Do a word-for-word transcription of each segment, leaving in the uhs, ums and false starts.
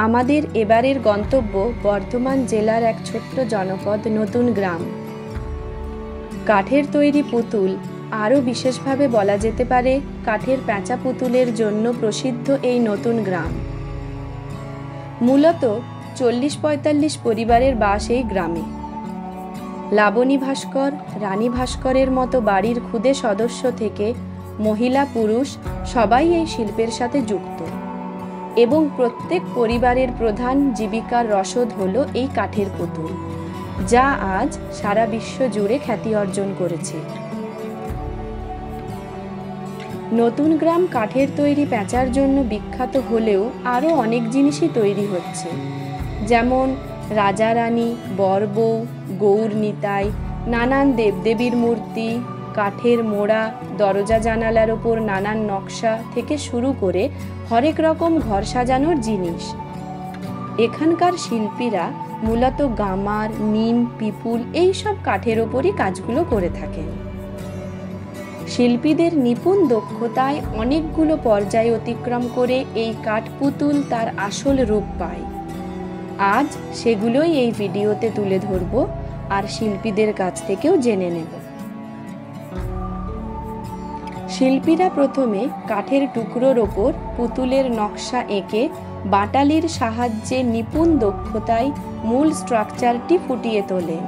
आमादेर एबारेर गंतव्य बर्धमान जेलार एक छोट्ट जनपद नतुनग्राम। काठेर तैरी पुतुल आरो विशेषभावे बला जेते पारे काठेर पैंचा पुतुलेर जोन्नो प्रसिद्ध एई नतुनग्राम। मूलत चल्लिस पैंताल्लिस परिवारेर बास एई ग्रामे। लाबणी भास्कर रानी भास्करेर मतो बाड़ीर खुदे सदस्य थेके महिला पुरुष सबाई एई शिल्पेर साथे जुक्त एवं प्रत्येक परिवारेर प्रधान जीविकार रसद हलो एई काठेर पुतुल, जा आज सारा विश्व जुड़े ख्याति अर्जन करेछे। नतुनग्राम काठेर तैरी पैचार जोन्नो विख्यात हलेओ आरो अनेक जिनिसई तैरी होच्छे, जेमन राजा रानी बर बौ गौर-निताई, नानान देवदेवीर मूर्ति, काठेर मोड़ा दरजा जानालार ओपर नानान नक्शा थेके शुरू करे हरेक रकम घर सजानोर जिनिस। एखानकार शिल्पीरा मूलत गामार नीम पिपुल एई सब काठेर ओपरई काजगुलो करे थाकेन। शिल्पीदेर निपुण दक्षताय अनेकगुलो पर्याय अतिक्रम करे एई काठ पुतुल तार आसल रूप पाय। आज सेगुलोई एई भिडियोते तुले धरबो आर शिल्पीदेर काछ थेकेओ जेने नेब। शिल्पीरा प्रथमे काठेर टुकरोर ओपर पुतुलेर नक्शा एके बाटालिर साहाज्ये निपुण दक्षताय मूल स्ट्राक्चारटी फुटिये तोलेन।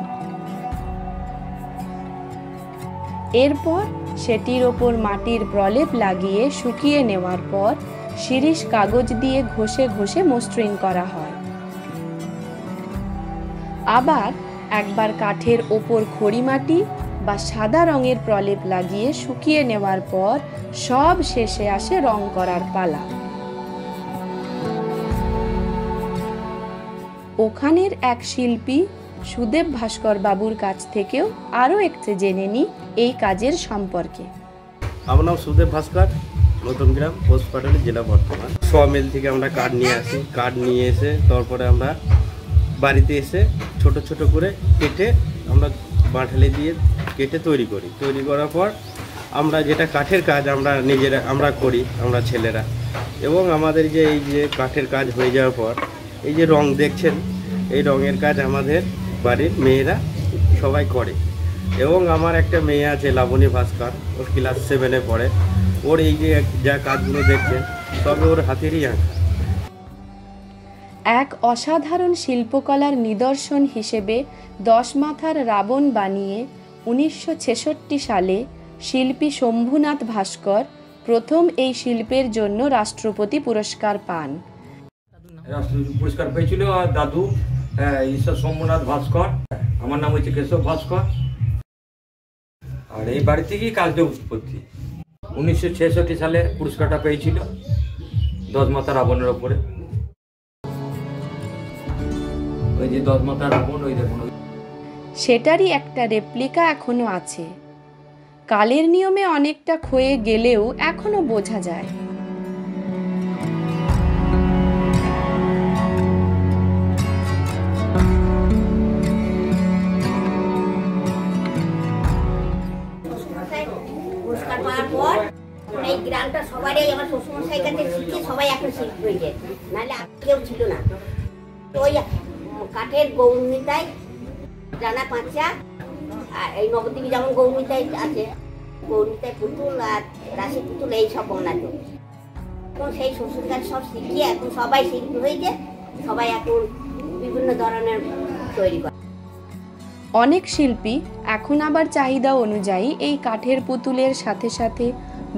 एरपर सेटिर ओपर माटिर प्रलेप लागिये शुकिये नेवार पर शिरीष कागज दिये घषे घषे मसृण करा हय। आबार एकबार काठेर ओपर खड़ीमाटी बा सादा रंगेर प्रलेप लागिए शुकिये नेवार पर सब शेषे आसे रंग करार पाला। ओखानेर एक शिल्पी सुदेव भास्कर बाबुर काछ थेकेओ आरो एकटु जेने नी एई काजेर सम्पर्के। आमार नाम सुदेव भास्कर, नतुनग्राम पोस्ट पाटोली जिला बर्धमान। स्वमिल थेके आमरा काठ निये आसि, काठ निये एसे तारपरे आमरा बाड़ीते एसे छोटो छोटो करे केटे आमरा बाठाले दिये केटे तैरी करी। तैरी करार पर आमरा जेटा काठेर काज आमरा निजेरा आमरा करी आमरा छेलेरा एवं आमादेर जे एई जे काठेर काज होये जाओयार पर एई जे रंग देखछेन एई रंगेर काज आमादेर बाड़ीर मेयेरा सबाई करे। एवं आमार एकटा मेये आछे लाबणी भास्कर, ओर क्लास सेभेने पड़े। ओर एई जे जा काजगुलो देखछेन सब ओर हातेरई आँका। एक असाधारण शिल्पकलार निदर्शन हिसेबे दश माथार रावण बानिये उन्नीसशो छेषट्टी साले शिल्पी शम्भुनाथ भास्कर प्रथम एई शिल्पेर जोन्नो राष्ट्रपति पुरस्कार पान। राष्ट्रपति पुरस्कार पेयेछिलो दादू ईश्वर शम्भुनाथ भास्कर। आमार नाम हच्छे केशव भास्कर और एई बाड़ी थेकेई काजटा उत्पत्ति। उन्नीसशो छेषट्टी साले पुरस्कारटा पेयेछिलो दश माथा रावणेर ओपरे। सेटारी एकटा रेप्लिका एखोनो आछे। कालेर नियमे अनेकटा क्षये गेलेओ एखोनो बोझा जाय। ग्रामटा सबारই আমার শ্বশুরমশাই কাছে শিখে সবাই এখন শিল্প হয়ে যায়, নালে আর কেউ ছিল না। ওই কাঠের গৌর-নিতাই জানা পাঁচা আর এই নবদ্বীপে যেমন গৌর-নিতাই আছে, গৌর-নিতাই পুতুল আর রাশি পুতুল এই সব বানাতো। এখন সেই শ্বশুর কাজ সব শিখিয়ে এখন সবাই শিল্পী হয়েছে, সবাই এখন বিভিন্ন ধরনের তৈরি করে। অনেক শিল্পী এখন আবার চাহিদা অনুযায়ী এই কাঠের পুতুলের সাথে সাথে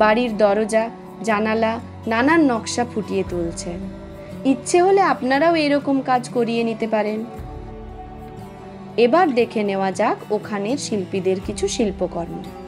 বাড়ির দরজা জানালা নানান নকশা ফুটিয়ে তুলছে। इच्छे होले आपनाराओ एरकम काज करिए निते पारेन। एबार देखे नेवा जाक ओखानेर शिल्पीदेर किछु शिल्पकर्म।